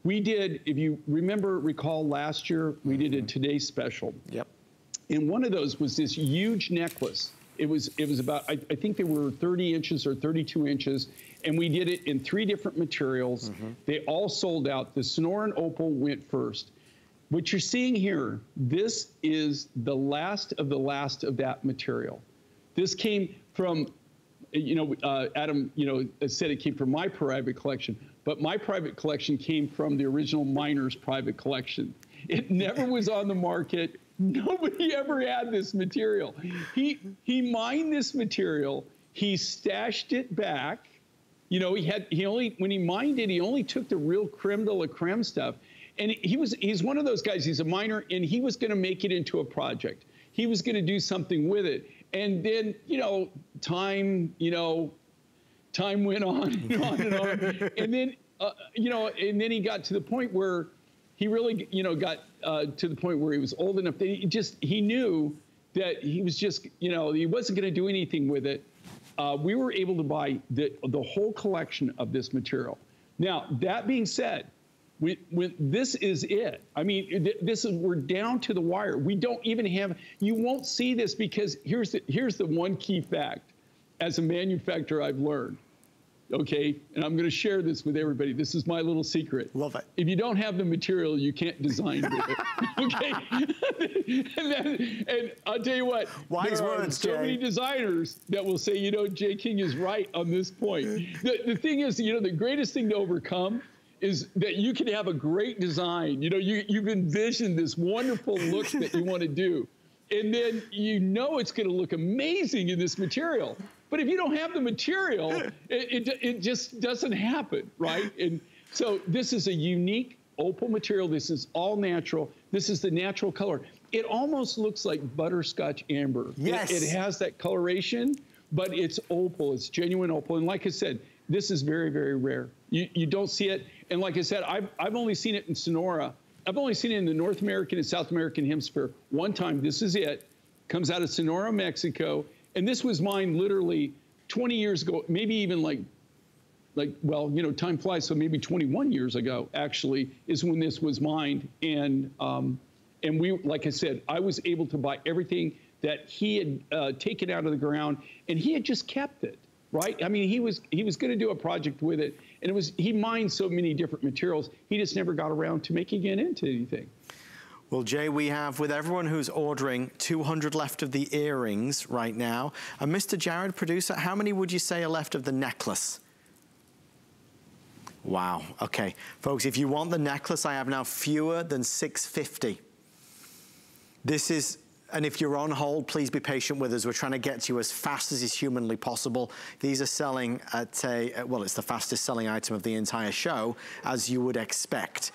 We did, if you recall last year, we did a Today special. Yep. And one of those was this huge necklace. It was about, I think they were 30 inches or 32 inches. And we did it in 3 different materials. They all sold out. The Sonoran opal went first. What you're seeing here, this is the last of that material. This came from, you know, Adam, you know, said it came from my private collection, but my private collection came from the original miner's private collection. It never was on the market. Nobody ever had this material. He mined this material. He stashed it back. You know, he only, when he mined it, he only took the real creme de la creme stuff. And he's one of those guys, he's a miner, and he was gonna make it into a project. He was gonna do something with it. And then, time went on and on and on. And then, he got to the point where he really, got to the point where he was old enough that he knew that he was just, he wasn't gonna do anything with it. We were able to buy the whole collection of this material. Now, that being said, this is it. I mean, we're down to the wire. We don't even have, you won't see this because here's the one key fact. As a manufacturer, I've learned, okay? And I'm gonna share this with everybody. This is my little secret. Love it. If you don't have the material, you can't design with it, okay? And I'll tell you what, wise words, Jay. There are so many designers that will say, Jay King is right on this point. The thing is, the greatest thing to overcome is that you can have a great design. You've envisioned this wonderful look that you want to do. And then it's going to look amazing in this material. But if you don't have the material, it just doesn't happen, right? And so this is a unique opal material. This is all natural. This is the natural color. It almost looks like butterscotch amber. Yes. It has that coloration, but it's opal. It's genuine opal. And like I said, this is very, very rare. You don't see it. And like I said, I've only seen it in Sonora. I've only seen it in the North American and South American hemisphere one time. This is it. Comes out of Sonora, Mexico. And this was mine literally 20 years ago, maybe even time flies. So maybe 21 years ago, actually, is when this was mined. And we, like I said, I was able to buy everything that he had taken out of the ground, and he had just kept it. Right? I mean, he was going to do a project with it, and he mined so many different materials, he just never got around to making it into anything. Well, Jay, we have, with everyone who's ordering, 200 left of the earrings right now. And Mr. Jared, producer, how many would you say are left of the necklace? Wow. Okay. Folks, if you want the necklace, I have now fewer than 650. This is... And if you're on hold, please be patient with us. We're trying to get to you as fast as is humanly possible. These are selling at it's the fastest selling item of the entire show, as you would expect.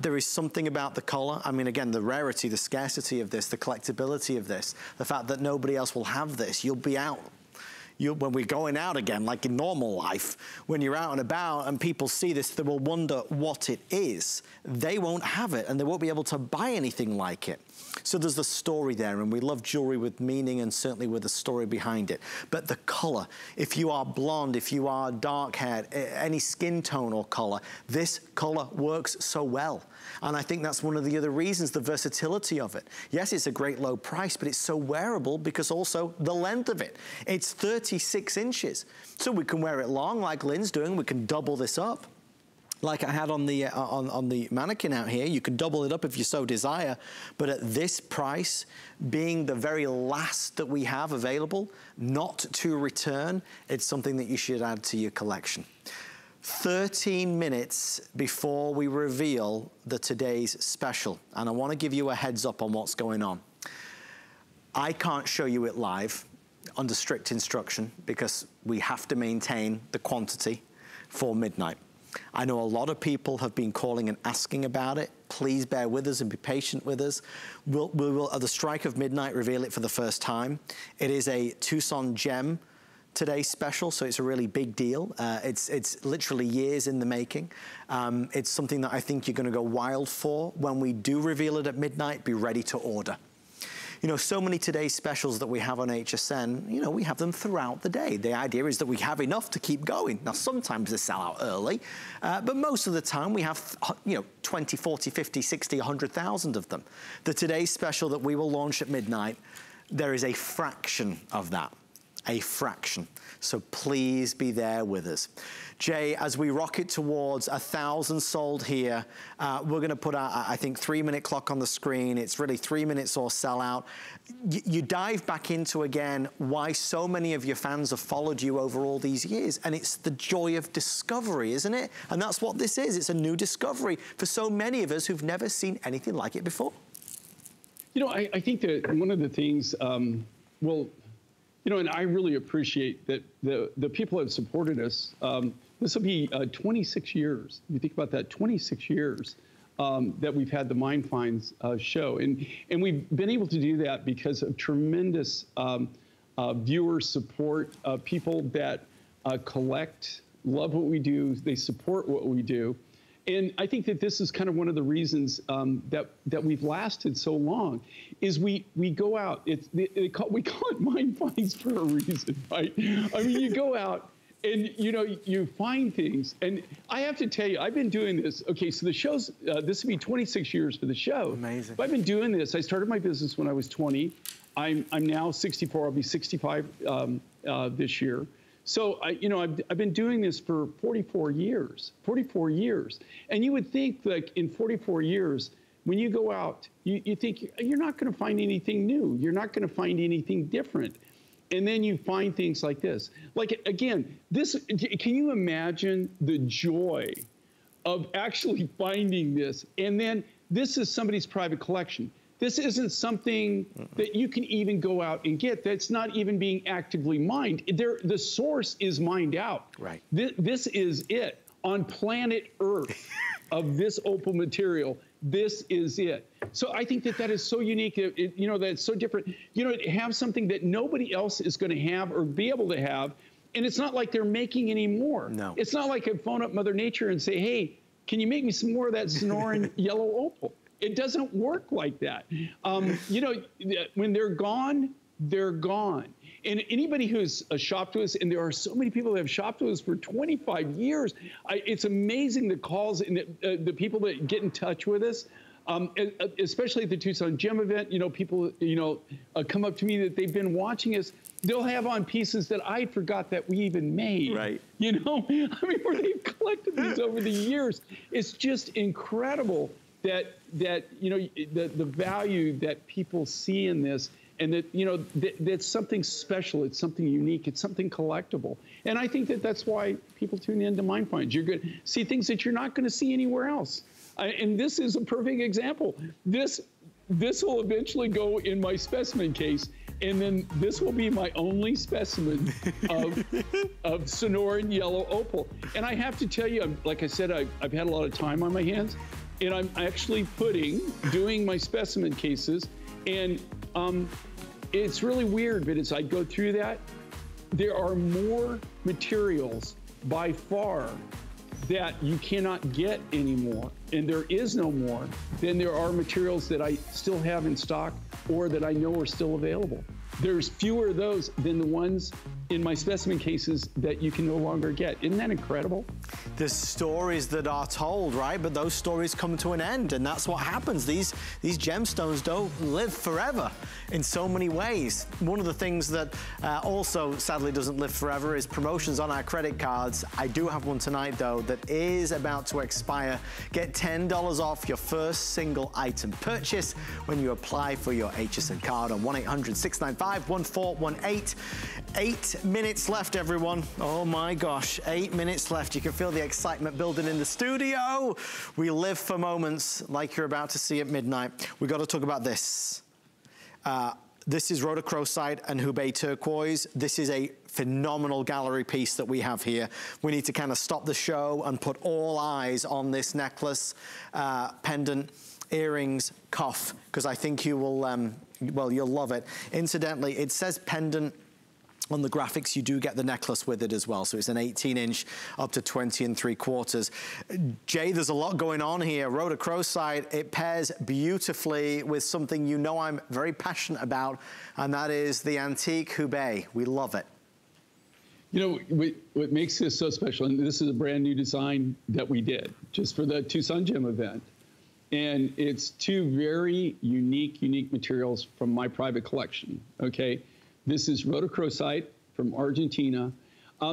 There is something about the collar. I mean, again, the rarity, the scarcity of this, the collectability of this, the fact that nobody else will have this. You'll be out. When we're going out again, like in normal life, when you're out and about and people see this, they will wonder what it is. They won't have it, and they won't be able to buy anything like it. So there's the story there, and we love jewelry with meaning and certainly with a story behind it. But the color, if you are blonde, if you are dark-haired, any skin tone or color, this color works so well. And I think that's one of the other reasons, the versatility of it. Yes, it's a great low price, but it's so wearable because also the length of it. It's 36 inches. So we can wear it long like Lynn's doing. We can double this up. Like I had on the on the mannequin out here, you can double it up if you so desire. But at this price, being the very last that we have available, not to return, it's something that you should add to your collection. 13 minutes before we reveal today's special. And I want to give you a heads up on what's going on. I can't show you it live under strict instruction because we have to maintain the quantity for midnight. I know a lot of people have been calling and asking about it. Please bear with us and be patient with us. We will, at the strike of midnight, reveal it for the first time. It is a Tucson Gem Today's special, so it's a really big deal. It's literally years in the making. It's something that I think you're going to go wild for. When we do reveal it at midnight, be ready to order. So many Today's specials that we have on HSN, we have them throughout the day. The idea is that we have enough to keep going. Now, sometimes they sell out early, but most of the time we have, 20, 40, 50, 60, 100,000 of them. The Today's special that we will launch at midnight, there is a fraction of that. A fraction. So please be there with us. Jay, as we rocket towards 1,000 sold here, we're going to put our, I think, 3-minute clock on the screen. It's really 3 minutes or sellout. You dive back into, again, why so many of your fans have followed you over all these years. And it's the joy of discovery, isn't it? And that's what this is. It's a new discovery for so many of us who've never seen anything like it before. I think that one of the things, and I really appreciate that the people that have supported us. This will be 26 years. You think about that, 26 years that we've had the Mind Finds show. And we've been able to do that because of tremendous viewer support, people that collect, love what we do, they support what we do. And I think that this is kind of one of the reasons that we've lasted so long, is we go out. We call it Mind Finds for a reason, right? I mean, you go out and, you know, you find things. And I have to tell you, I've been doing this. Okay, so the show's, this would be 26 years for the show. Amazing. But I've been doing this. I started my business when I was 20. I'm now 64. I'll be 65 this year. So, I've been doing this for 44 years. And you would think, like, in 44 years, when you go out, you think you're not going to find anything new. You're not going to find anything different. And then you find things like this. Like, again, can you imagine the joy of actually finding this? And then this is somebody's private collection. This isn't something that you can even go out and get. That's not even being actively mined. The source is mined out. Right. This is it. On planet Earth of this opal material, this is it. So I think that is so unique. That's so different. To have something that nobody else is going to have or be able to have. And it's not like they're making any more. No. It's not like I phone up Mother Nature and say, hey, can you make me some more of that Sonoran yellow opal? It doesn't work like that. When they're gone. And anybody who's shopped with us, and there are so many people that have shopped with us for 25 years, it's amazing the calls and the people that get in touch with us, especially at the Tucson Gem event. People, come up to me that they've been watching us. They'll have on pieces that I forgot that we even made. Right. Where they've collected these over the years. It's just incredible. The value that people see in this, and that's something special. It's something unique. It's something collectible. And I think that that's why people tune in to Mind Finds. You're going to see things that you're not going to see anywhere else. And this is a perfect example. This will eventually go in my specimen case, and then this will be my only specimen of Sonoran yellow opal. And I have to tell you, like I said, I've had a lot of time on my hands. And I'm actually doing my specimen cases, and it's really weird, but as I go through that, there are more materials by far that you cannot get anymore, and there is no more than there are materials that I still have in stock or that I know are still available. There's fewer of those than the ones in my specimen cases that you can no longer get. Isn't that incredible? The stories that are told, right? But those stories come to an end, and that's what happens. These gemstones don't live forever in so many ways. One of the things that also sadly doesn't live forever is promotions on our credit cards. I do have one tonight, though, that is about to expire. Get $10 off your first single item purchase when you apply for your HSN card on 1-800-695-1418. 8 minutes left, everyone. Oh my gosh, 8 minutes left. You can feel the excitement building in the studio. We live for moments like you're about to see at midnight. We've got to talk about this. This is Rhodochrosite and Hubei turquoise. This is a phenomenal gallery piece that we have here. We need to kind of stop the show and put all eyes on this necklace, pendant, earrings, cuff, because I think you will, you'll love it. Incidentally, it says pendant on the graphics. You do get the necklace with it as well. So it's an 18-inch up to 20 3/4. Jay, there's a lot going on here. Rhodochrosite, it pairs beautifully with something I'm very passionate about, and that is the antique Hubei. We love it. What makes this so special, and this is a brand new design that we did just for the Tucson Gem event. And it's two very unique materials from my private collection, okay? This is Rhodochrosite from Argentina.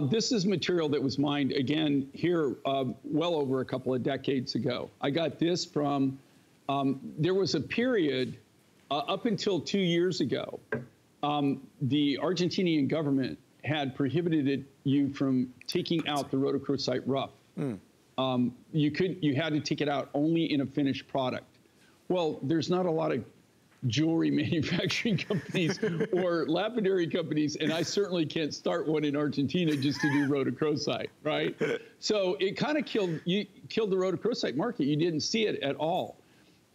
This is material that was mined, again, here well over a couple of decades ago. I got this from, there was a period up until 2 years ago, the Argentinian government had prohibited you from taking out the Rhodochrosite rough. Mm. You had to take it out only in a finished product. Well, there's not a lot of jewelry manufacturing companies or lapidary companies, and I certainly can't start one in Argentina just to do rhodochrosite, right? So it kind of killed the rhodochrosite market. You didn't see it at all.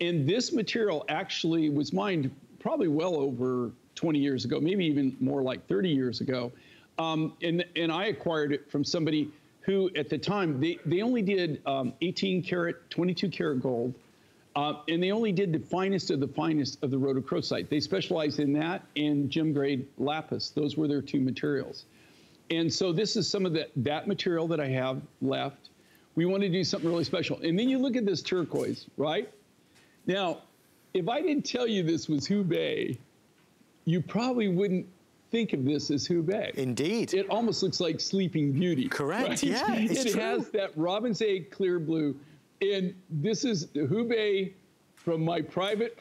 And this material actually was mined probably well over 20 years ago, maybe even more like 30 years ago. And I acquired it from somebody who at the time, they only did 18 karat, 22 karat gold. And they only did the finest of the rhodochrosite. They specialized in that and gem grade lapis. Those were their two materials. And so this is some of that material that I have left. We want to do something really special. And then you look at this turquoise, right? Now, if I didn't tell you this was Hubei, you probably wouldn't think of this as Hubei. Indeed. It almost looks like Sleeping Beauty. Correct, right? Yeah, it's true. It has that robin's egg clear blue. And this is the Hubei from my private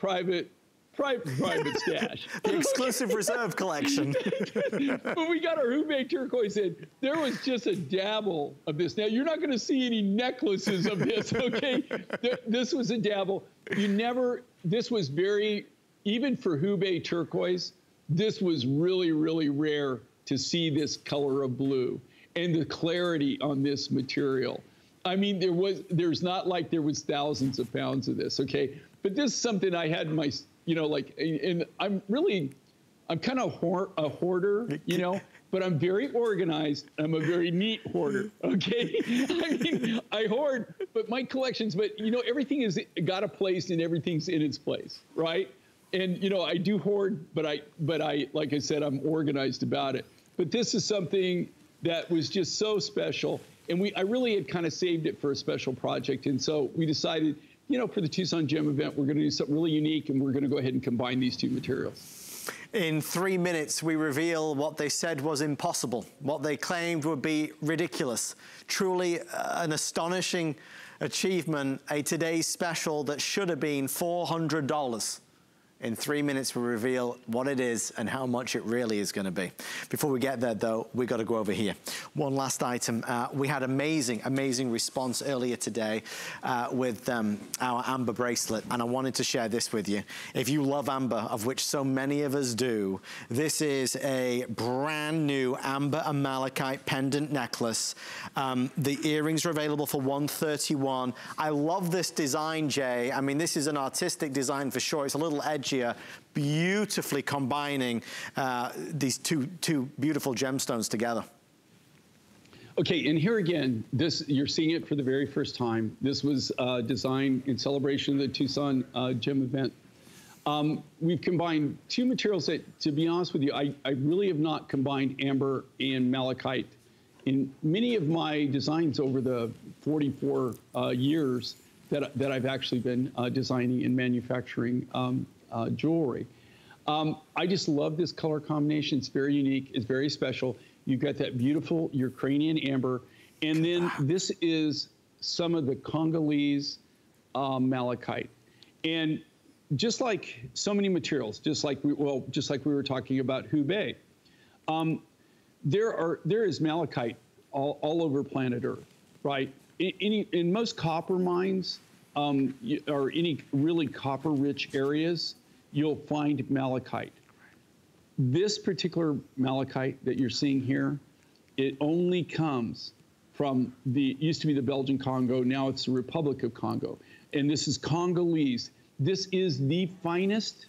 stash. The exclusive reserve collection. When we got our Hubei turquoise in, there was just a dabble of this. Now, you're not going to see any necklaces of this, okay? This was a dabble. This was very, even for Hubei turquoise, this was really, really rare to see this color of blue and the clarity on this material. I mean, there's not like there was thousands of pounds of this, okay? But this is something I had in my, and I'm kind of a hoarder, but I'm very organized. I'm a very neat hoarder, okay? I mean, I hoard, but my collections, everything has got a place and everything's in its place, right? And, I do hoard, but I, like I said, I'm organized about it. But this is something that was just so special. And I really had kind of saved it for a special project. And so we decided, for the Tucson Gem event, we're going to do something really unique, and we're going to go ahead and combine these two materials. In 3 minutes, we reveal what they said was impossible, what they claimed would be ridiculous. Truly an astonishing achievement, a today's special that should have been $400. In 3 minutes, we'll reveal what it is and how much it really is going to be. Before we get there, though, we've got to go over here. One last item. We had amazing, amazing response earlier today with our amber bracelet, and I wanted to share this with you. If you love amber, of which so many of us do, this is a brand new amber and malachite pendant necklace. The earrings are available for $131. I love this design, Jay. I mean, this is an artistic design for sure. It's a little edgy. Here, beautifully combining these two beautiful gemstones together. Okay, and here again, you're seeing it for the very first time. This was designed in celebration of the Tucson Gem event. We've combined two materials that, to be honest with you, I really have not combined amber and malachite in many of my designs over the 44 years that I've actually been designing and manufacturing jewelry. I just love this color combination. It's very unique. It's very special. You've got that beautiful Ukrainian amber. And then this is some of the Congolese malachite. And just like so many materials, just like we were talking about Hubei, there is malachite all over planet Earth, right? In most copper mines, or any really copper-rich areas, you'll find malachite. This particular malachite that you're seeing here, it only comes from it used to be the Belgian Congo, now it's the Republic of Congo. And this is Congolese. This is the finest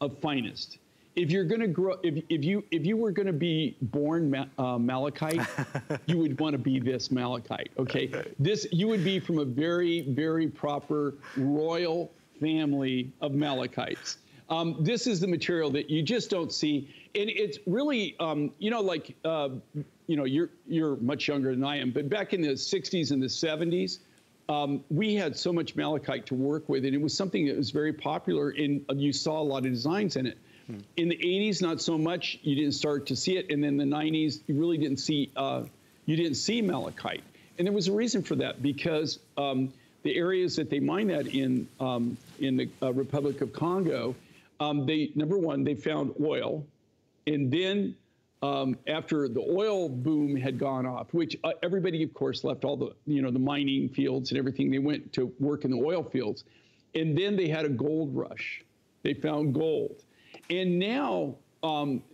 of finest. If you're going to grow, if you were going to be born malachite, you would want to be this malachite. Okay, you would be from a very, very proper royal family of malachites. This is the material that you just don't see, and it's really, you're much younger than I am, but back in the '60s and the '70s. We had so much malachite to work with, and it was something that was very popular, and you saw a lot of designs in it. In the '80s, not so much. You didn't start to see it, and then the '90s, you really didn't see. You didn't see malachite, and there was a reason for that because the areas that they mine that in the Republic of Congo, they number one they found oil, and then after the oil boom had gone off, which everybody of course left all the the mining fields and everything, they went to work in the oil fields, and then they had a gold rush. They found gold. And now, hopefully,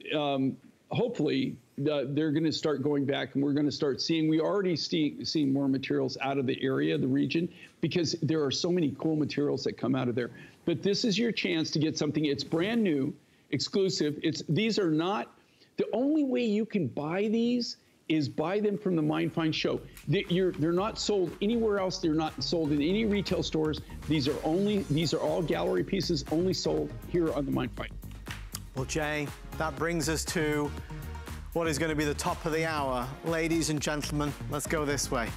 they're going to start going back, and we're going to start seeing, we already see more materials out of the area, the region, because there are so many cool materials that come out of there. But this is your chance to get something. It's brand new, exclusive. These are not, the only way you can buy these is buy them from the Mind Finds show. They're not sold anywhere else. They're not sold in any retail stores. These are all gallery pieces, only sold here on the Mind Finds. Well, Jay, that brings us to what is going to be the top of the hour. Ladies and gentlemen, let's go this way.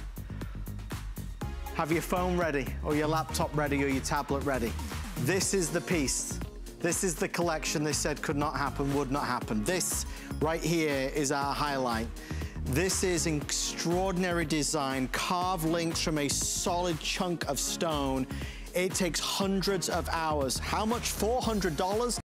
Have your phone ready, or your laptop ready, or your tablet ready. This is the piece. This is the collection they said could not happen, would not happen. This right here is our highlight. This is an extraordinary design, carved links from a solid chunk of stone. It takes hundreds of hours. How much? $400?